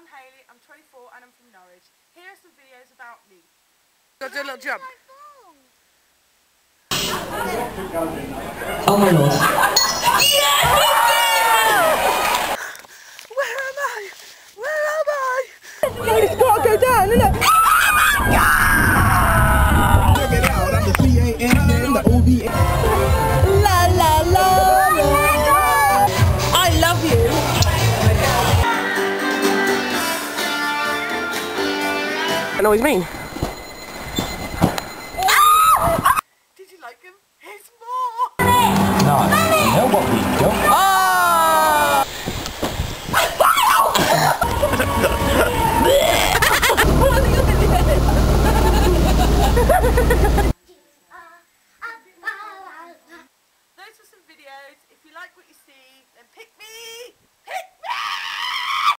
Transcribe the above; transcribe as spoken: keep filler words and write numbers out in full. I'm Haylea, I'm twenty-four and I'm from Norwich. Here are some videos about me. Go do a little jump. Oh my lord. Yeah! Where am I? Where am I? No, it's got to go down, isn't it? Oh my god! Check it out, that's the C A N N, the O B N. La la la la. I love you. I know what you mean.